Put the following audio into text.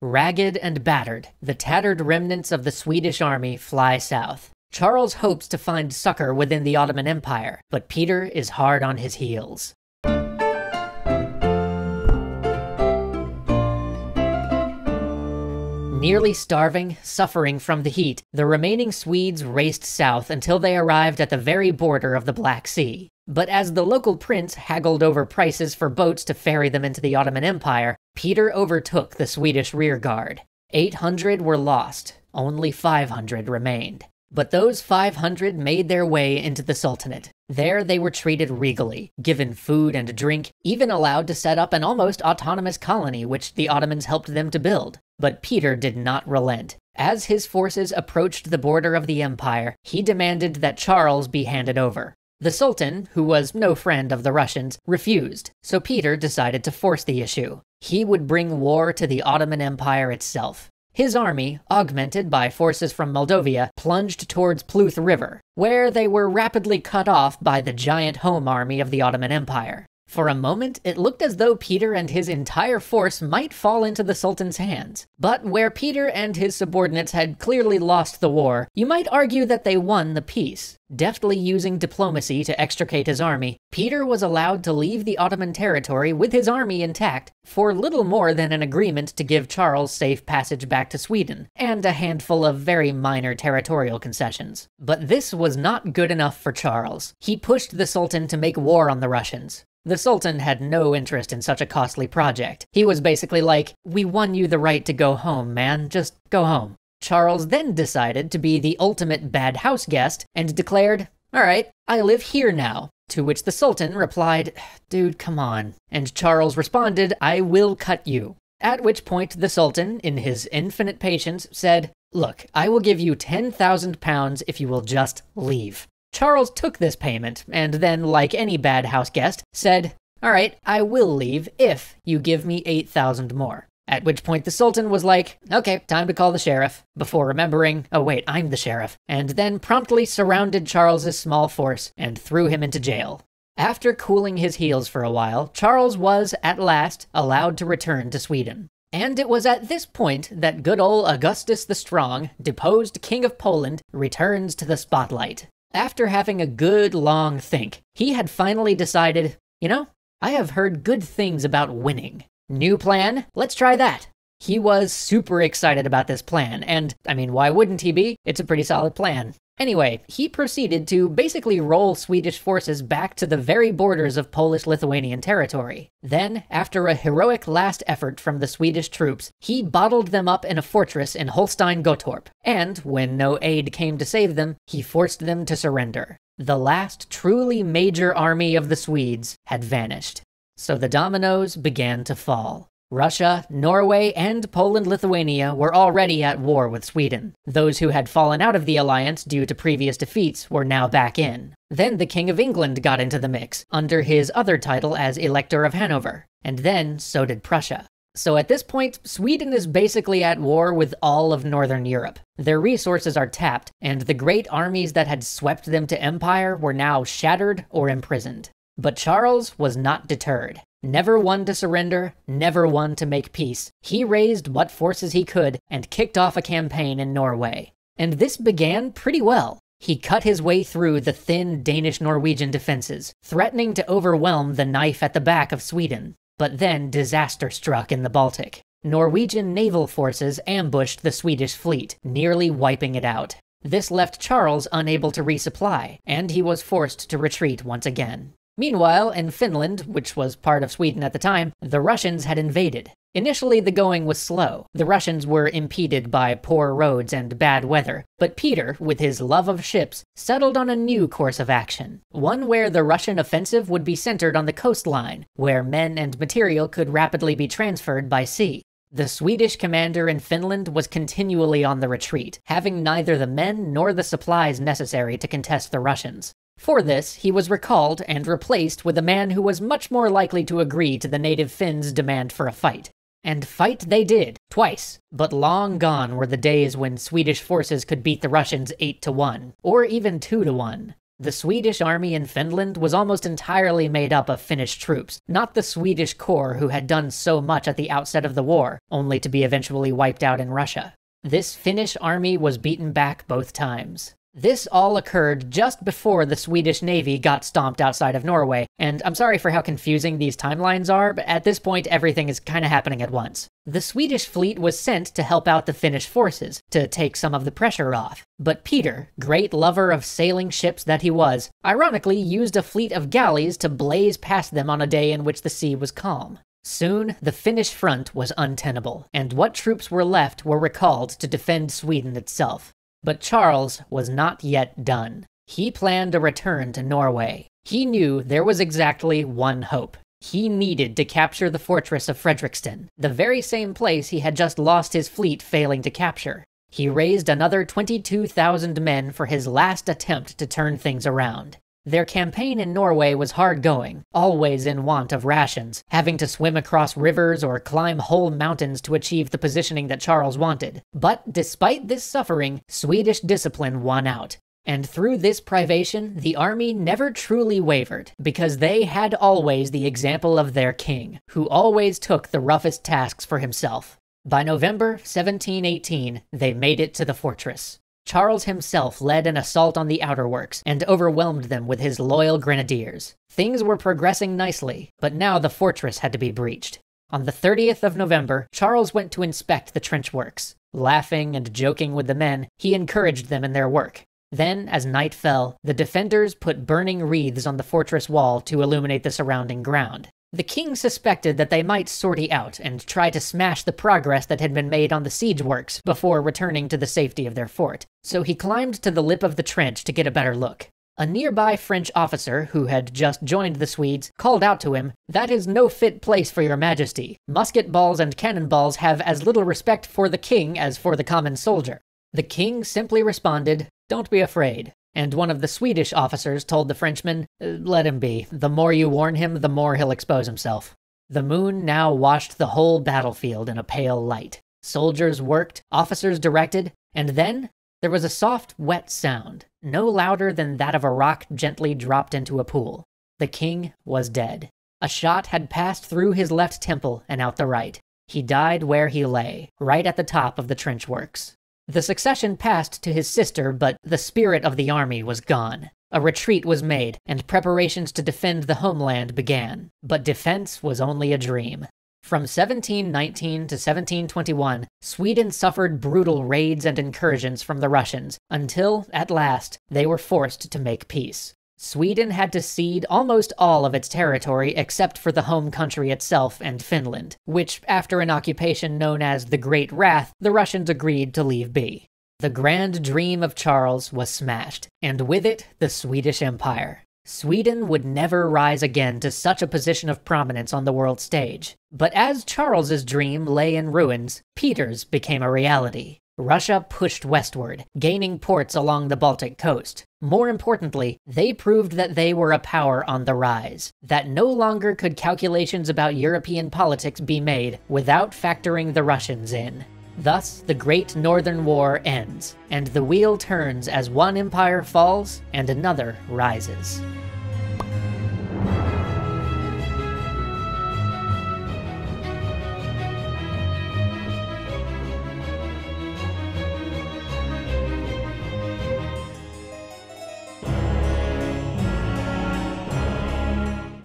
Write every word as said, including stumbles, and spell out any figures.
Ragged and battered, the tattered remnants of the Swedish army fly south. Charles hopes to find succor within the Ottoman Empire, but Peter is hard on his heels. Nearly starving, suffering from the heat, the remaining Swedes raced south until they arrived at the very border of the Black Sea. But as the local prince haggled over prices for boats to ferry them into the Ottoman Empire, Peter overtook the Swedish rearguard. eight hundred were lost, only five hundred remained. But those five hundred made their way into the Sultanate. There they were treated regally, given food and drink, even allowed to set up an almost autonomous colony which the Ottomans helped them to build. But Peter did not relent. As his forces approached the border of the empire, he demanded that Charles be handed over. The Sultan, who was no friend of the Russians, refused, so Peter decided to force the issue. He would bring war to the Ottoman Empire itself. His army, augmented by forces from Moldavia, plunged towards Prut River, where they were rapidly cut off by the giant home army of the Ottoman Empire. For a moment, it looked as though Peter and his entire force might fall into the Sultan's hands. But where Peter and his subordinates had clearly lost the war, you might argue that they won the peace. Deftly using diplomacy to extricate his army, Peter was allowed to leave the Ottoman territory with his army intact for little more than an agreement to give Charles safe passage back to Sweden, and a handful of very minor territorial concessions. But this was not good enough for Charles. He pushed the Sultan to make war on the Russians. The Sultan had no interest in such a costly project. He was basically like, "We won you the right to go home, man. Just go home." Charles then decided to be the ultimate bad house guest and declared, "All right, I live here now." To which the Sultan replied, "Dude, come on." And Charles responded, "I will cut you." At which point the Sultan, in his infinite patience, said, "Look, I will give you ten thousand pounds if you will just leave." Charles took this payment, and then, like any bad house guest, said, "All right, I will leave if you give me eight thousand more." At which point the Sultan was like, "Okay, time to call the sheriff," before remembering, "Oh wait, I'm the sheriff," and then promptly surrounded Charles's small force and threw him into jail. After cooling his heels for a while, Charles was, at last, allowed to return to Sweden. And it was at this point that good old Augustus the Strong, deposed King of Poland, returns to the spotlight. After having a good long think, he had finally decided, "You know, I have heard good things about winning. New plan? Let's try that." He was super excited about this plan, and, I mean, why wouldn't he be? It's a pretty solid plan. Anyway, he proceeded to basically roll Swedish forces back to the very borders of Polish-Lithuanian territory. Then, after a heroic last effort from the Swedish troops, he bottled them up in a fortress in Holstein-Gottorp, and, when no aid came to save them, he forced them to surrender. The last truly major army of the Swedes had vanished. So the dominoes began to fall. Russia, Norway, and Poland-Lithuania were already at war with Sweden. Those who had fallen out of the alliance due to previous defeats were now back in. Then the King of England got into the mix, under his other title as Elector of Hanover. And then, so did Prussia. So at this point, Sweden is basically at war with all of Northern Europe. Their resources are tapped, and the great armies that had swept them to empire were now shattered or imprisoned. But Charles was not deterred. Never one to surrender, never one to make peace, he raised what forces he could and kicked off a campaign in Norway. And this began pretty well. He cut his way through the thin Danish-Norwegian defenses, threatening to overwhelm the knife at the back of Sweden. But then disaster struck in the Baltic. Norwegian naval forces ambushed the Swedish fleet, nearly wiping it out. This left Charles unable to resupply, and he was forced to retreat once again. Meanwhile, in Finland, which was part of Sweden at the time, the Russians had invaded. Initially, the going was slow. The Russians were impeded by poor roads and bad weather, but Peter, with his love of ships, settled on a new course of action, one where the Russian offensive would be centered on the coastline, where men and material could rapidly be transferred by sea. The Swedish commander in Finland was continually on the retreat, having neither the men nor the supplies necessary to contest the Russians. For this, he was recalled and replaced with a man who was much more likely to agree to the native Finns' demand for a fight. And fight they did, twice. But long gone were the days when Swedish forces could beat the Russians eight to one, or even two to one. The Swedish army in Finland was almost entirely made up of Finnish troops, not the Swedish corps who had done so much at the outset of the war, only to be eventually wiped out in Russia. This Finnish army was beaten back both times. This all occurred just before the Swedish Navy got stomped outside of Norway, and I'm sorry for how confusing these timelines are, but at this point everything is kinda happening at once. The Swedish fleet was sent to help out the Finnish forces, to take some of the pressure off. But Peter, great lover of sailing ships that he was, ironically used a fleet of galleys to blaze past them on a day in which the sea was calm. Soon, the Finnish front was untenable, and what troops were left were recalled to defend Sweden itself. But Charles was not yet done. He planned a return to Norway. He knew there was exactly one hope. He needed to capture the fortress of Fredriksten, the very same place he had just lost his fleet failing to capture. He raised another twenty-two thousand men for his last attempt to turn things around. Their campaign in Norway was hard going, always in want of rations, having to swim across rivers or climb whole mountains to achieve the positioning that Charles wanted. But despite this suffering, Swedish discipline won out. And through this privation, the army never truly wavered, because they had always the example of their king, who always took the roughest tasks for himself. By November seventeen eighteen, they made it to the fortress. Charles himself led an assault on the outer works and overwhelmed them with his loyal grenadiers. Things were progressing nicely, but now the fortress had to be breached. On the thirtieth of November, Charles went to inspect the trench works. Laughing and joking with the men, he encouraged them in their work. Then, as night fell, the defenders put burning wreaths on the fortress wall to illuminate the surrounding ground. The king suspected that they might sortie out and try to smash the progress that had been made on the siege works before returning to the safety of their fort, so he climbed to the lip of the trench to get a better look. A nearby French officer, who had just joined the Swedes, called out to him, "That is no fit place for your majesty. Musket balls and cannon balls have as little respect for the king as for the common soldier." The king simply responded, "Don't be afraid." And one of the Swedish officers told the Frenchman, "Let him be. The more you warn him, the more he'll expose himself." The moon now washed the whole battlefield in a pale light. Soldiers worked, officers directed, and then there was a soft, wet sound, no louder than that of a rock gently dropped into a pool. The king was dead. A shot had passed through his left temple and out the right. He died where he lay, right at the top of the trench works. The succession passed to his sister, but the spirit of the army was gone. A retreat was made, and preparations to defend the homeland began. But defense was only a dream. From seventeen nineteen to seventeen twenty-one, Sweden suffered brutal raids and incursions from the Russians, until, at last, they were forced to make peace. Sweden had to cede almost all of its territory except for the home country itself and Finland, which, after an occupation known as the Great Wrath, the Russians agreed to leave be. The grand dream of Charles was smashed, and with it, the Swedish Empire. Sweden would never rise again to such a position of prominence on the world stage. But as Charles's dream lay in ruins, Peter's became a reality. Russia pushed westward, gaining ports along the Baltic coast. More importantly, they proved that they were a power on the rise, that no longer could calculations about European politics be made without factoring the Russians in. Thus, the Great Northern War ends, and the wheel turns as one empire falls and another rises.